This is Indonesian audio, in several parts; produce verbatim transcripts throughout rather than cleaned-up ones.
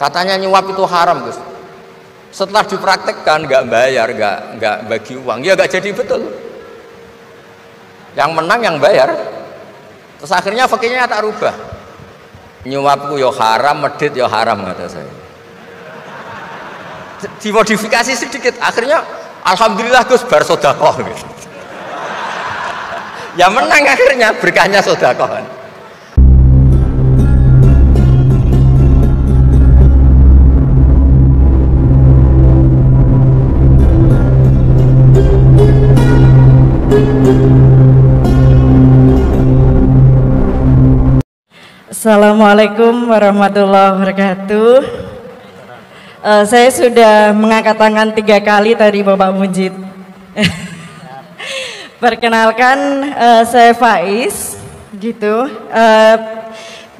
Katanya nyuap itu haram, Gus. Setelah dipraktekkan nggak bayar, nggak nggak bagi uang, ya nggak jadi betul. Yang menang yang bayar. Terus akhirnya fakirnya tak rubah. Nyuapku yo haram, medit yo haram, kata saya. Dimodifikasi sedikit, akhirnya alhamdulillah Gus bar sodakoh. Gitu. Ya menang akhirnya berkahnya sodakohan. Assalamualaikum warahmatullahi wabarakatuh. Uh, saya sudah mengangkat tangan tiga kali tadi Bapak Munjid. Perkenalkan uh, saya Faiz, gitu. Uh,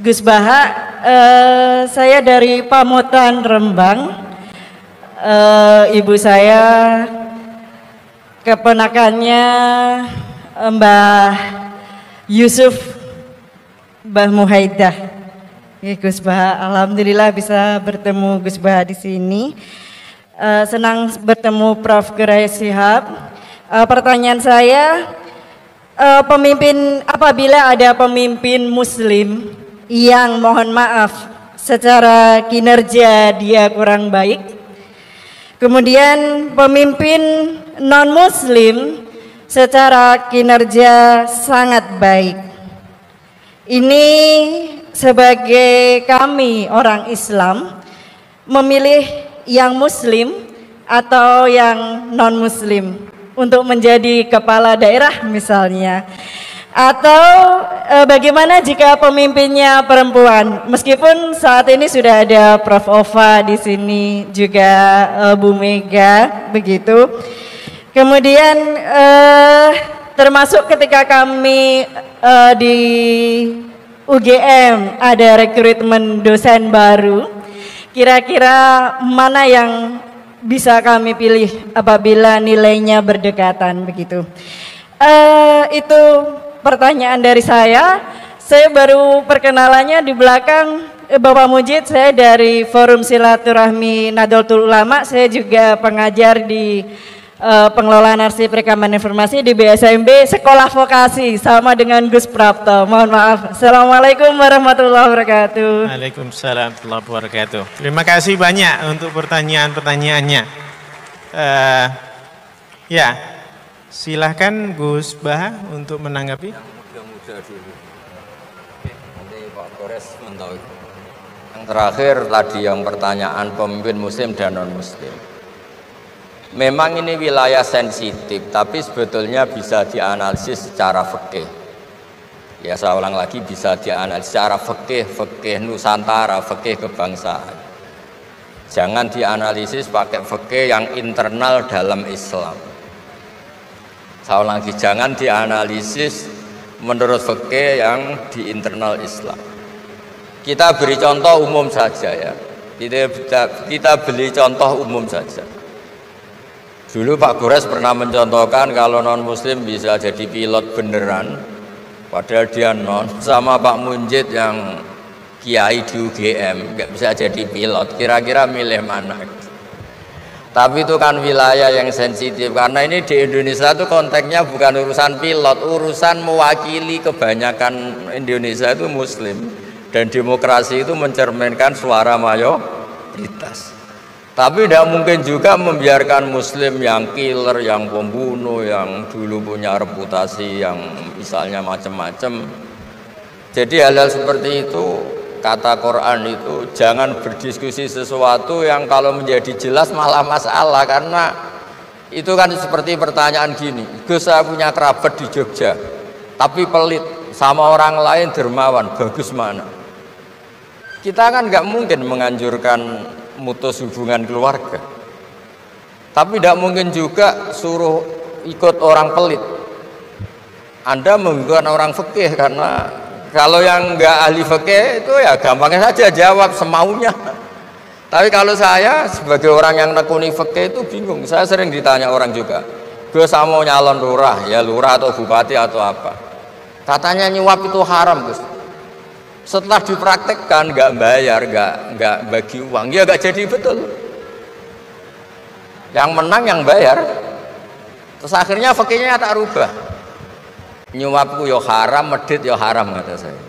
Gus Baha, uh, saya dari Pamutan Rembang. Uh, ibu saya keponakannya Mbah Yusuf. Mbah Muhaedah, ya, Gus Baha, alhamdulillah bisa bertemu Gus Baha di sini. Uh, senang bertemu Profesor Gerai Syihab. Uh, pertanyaan saya, uh, pemimpin apabila ada pemimpin Muslim yang mohon maaf secara kinerja dia kurang baik, kemudian pemimpin non-Muslim secara kinerja sangat baik. Ini sebagai kami orang Islam memilih yang Muslim atau yang non-Muslim untuk menjadi kepala daerah misalnya. Atau e, bagaimana jika pemimpinnya perempuan? Meskipun saat ini sudah ada Profesor Ova di sini juga e, Bu Mega begitu. Kemudian e, termasuk ketika kami Uh, di U G M ada rekrutmen dosen baru, kira-kira mana yang bisa kami pilih apabila nilainya berdekatan begitu. Uh, itu pertanyaan dari saya. Saya baru perkenalannya di belakang Bapak Munjid. Saya dari Forum Silaturahmi Nadlatul Ulama. Saya juga pengajar di Uh, pengelolaan arsip rekaman informasi di B S M B Sekolah Vokasi sama dengan Gus Prapto. Mohon maaf. Assalamualaikum warahmatullahi wabarakatuh. Waalaikumsalam warahmatullahi wabarakatuh. Terima kasih banyak untuk pertanyaan-pertanyaannya. Uh, ya, silahkan Gus Baha untuk menanggapi. Yang muda-muda dulu. Nanti Pak Gures mentahui. Yang terakhir tadi yang pertanyaan pemimpin Muslim dan non Muslim. Memang ini wilayah sensitif, tapi sebetulnya bisa dianalisis secara fikih. Ya saya ulang lagi, bisa dianalisis secara fikih, fikih Nusantara, fikih kebangsaan. Jangan dianalisis pakai fikih yang internal dalam Islam. Saya ulang lagi, jangan dianalisis menurut fikih yang di internal Islam. Kita beri contoh umum saja ya. Kita, kita beli contoh umum saja. Dulu Pak Gures pernah mencontohkan kalau non-Muslim bisa jadi pilot beneran, padahal dia non. Sama Pak Munjid yang kiai di U G M, nggak bisa jadi pilot. Kira-kira milih mana? Tapi itu kan wilayah yang sensitif, karena ini di Indonesia itu konteksnya bukan urusan pilot, urusan mewakili kebanyakan Indonesia itu Muslim. Dan demokrasi itu mencerminkan suara mayoritas. Tapi tidak mungkin juga membiarkan Muslim yang killer, yang pembunuh, yang dulu punya reputasi, yang misalnya macam-macam. Jadi hal-hal seperti itu, kata Quran itu, jangan berdiskusi sesuatu yang kalau menjadi jelas malah masalah. Karena itu kan seperti pertanyaan gini, Gus saya punya kerabat di Jogja, tapi pelit, sama orang lain dermawan, bagus mana? Kita kan nggak mungkin menganjurkan mutus hubungan keluarga, tapi tidak mungkin juga suruh ikut orang pelit. Anda menggunakan orang fikih, karena kalau yang nggak ahli fikih itu ya gampangnya saja jawab semaunya. Tapi kalau saya sebagai orang yang nekuni fikih itu bingung. Saya sering ditanya orang juga, gue sama mau nyalon lurah, ya lurah atau bupati atau apa, katanya nyuap itu haram Gus. Setelah dipraktekkan nggak bayar, nggak nggak bagi uang, ya nggak jadi betul. Yang menang yang bayar. Terus akhirnya fikirnya tak rubah. Nyuapku yo haram, medit yo haram kata saya.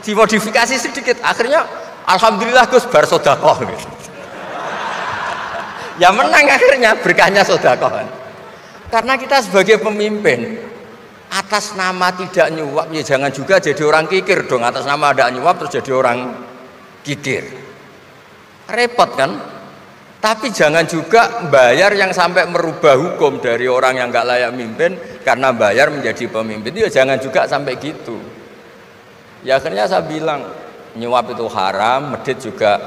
Dimodifikasi sedikit, akhirnya alhamdulillah Gus bar sodakoh. Gitu. Ya menang akhirnya berkahnya sodakoh. Karena kita sebagai pemimpin atas nama tidak nyuap, ya jangan juga jadi orang kikir dong. Atas nama tidak nyuap terus jadi orang kikir, repot kan? Tapi jangan juga bayar yang sampai merubah hukum dari orang yang nggak layak mimpin karena bayar menjadi pemimpin. Ya jangan juga sampai gitu. Ya akhirnya saya bilang nyuap itu haram, medit juga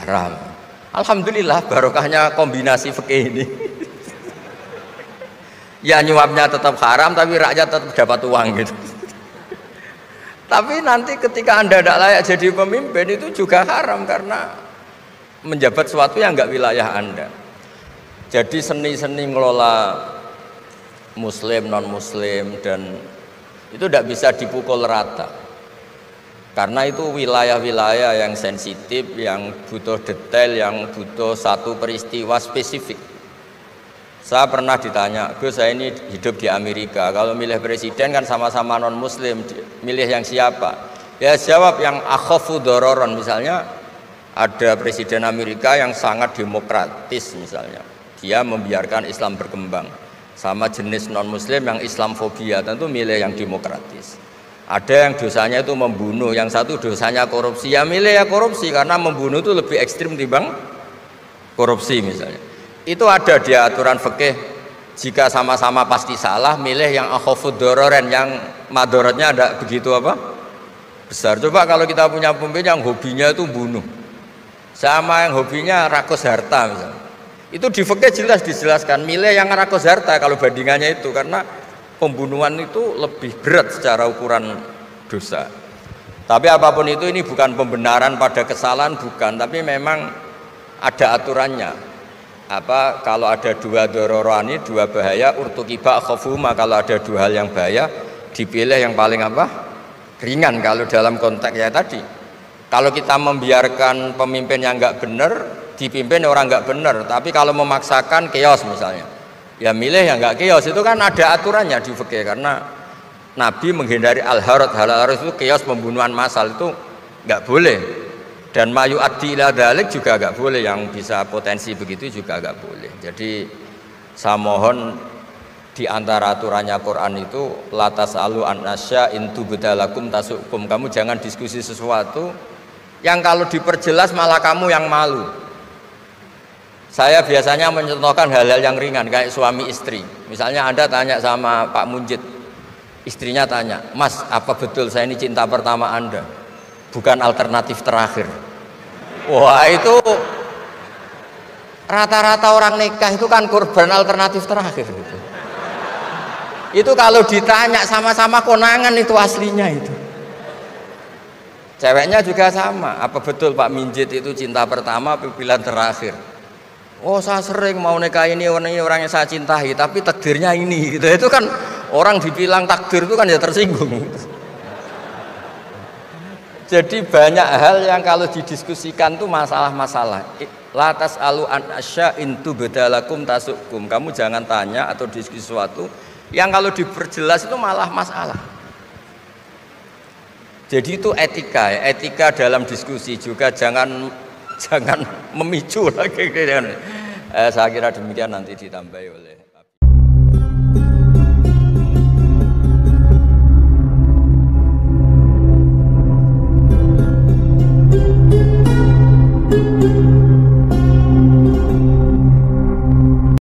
haram. Alhamdulillah barokahnya kombinasi fikih ini. Ya nyuapnya tetap haram tapi rakyat tetap dapat uang gitu. Tapi nanti ketika Anda tidak layak jadi pemimpin itu juga haram karena menjabat sesuatu yang nggak wilayah Anda. Jadi seni-seni ngelola muslim, non-muslim dan itu tidak bisa dipukul rata. Karena itu wilayah-wilayah yang sensitif, yang butuh detail, yang butuh satu peristiwa spesifik. Saya pernah ditanya, Gus, saya ini hidup di Amerika, kalau milih presiden kan sama-sama non-muslim, milih yang siapa? Ya jawab yang akhafu dororon, misalnya ada presiden Amerika yang sangat demokratis misalnya, dia membiarkan Islam berkembang. Sama jenis non-muslim yang Islamfobia, tentu milih yang demokratis. Ada yang dosanya itu membunuh, yang satu dosanya korupsi, ya milih ya korupsi karena membunuh itu lebih ekstrim dibanding korupsi misalnya. Itu ada di aturan fikih, jika sama-sama pasti salah, milih yang akhafud dororen, yang madorotnya ada begitu apa besar. Coba kalau kita punya pemimpin yang hobinya itu bunuh sama yang hobinya rakus harta misalnya, itu di fikih jelas dijelaskan milih yang rakus harta kalau bandingannya itu, karena pembunuhan itu lebih berat secara ukuran dosa. Tapi apapun itu ini bukan pembenaran pada kesalahan, bukan, tapi memang ada aturannya. Apa kalau ada dua dororani, dua bahaya, urtukiba khofuma, kalau ada dua hal yang bahaya dipilih yang paling apa? Ringan kalau dalam konteks ya tadi. Kalau kita membiarkan pemimpin yang nggak benar, dipimpin orang nggak benar, tapi kalau memaksakan chaos misalnya. Ya milih yang nggak kios, itu kan ada aturannya di fikih, karena Nabi menghindari al-harad, al-harad itu kios pembunuhan massal, itu nggak boleh, dan mayu adila dalik juga nggak boleh, yang bisa potensi begitu juga nggak boleh. Jadi saya mohon di antara aturannya Quran itu latas alu anasya intu bedalakum tasukum, kamu jangan diskusi sesuatu yang kalau diperjelas malah kamu yang malu. Saya biasanya mencontohkan hal-hal yang ringan kayak suami istri. Misalnya Anda tanya sama Pak Munjid, istrinya tanya, Mas, apa betul saya ini cinta pertama Anda? Bukan alternatif terakhir. Wah itu rata-rata orang nikah itu kan korban alternatif terakhir. Itu, itu kalau ditanya sama-sama konangan itu aslinya itu. Ceweknya juga sama, apa betul Pak Munjid itu cinta pertama pilihan terakhir? Oh saya sering mau nikah ini orang yang saya cintai tapi takdirnya ini gitu. Itu kan orang dibilang takdir itu kan ya tersinggung. Jadi banyak hal yang kalau didiskusikan tuh masalah-masalah. Latas alu anasya intu bedalakum tasukum, kamu jangan tanya atau diskusi sesuatu yang kalau diperjelas itu malah masalah. Jadi itu etika ya. Etika dalam diskusi juga jangan Jangan memicu lagi. Eh, saya kira demikian, nanti ditambahi oleh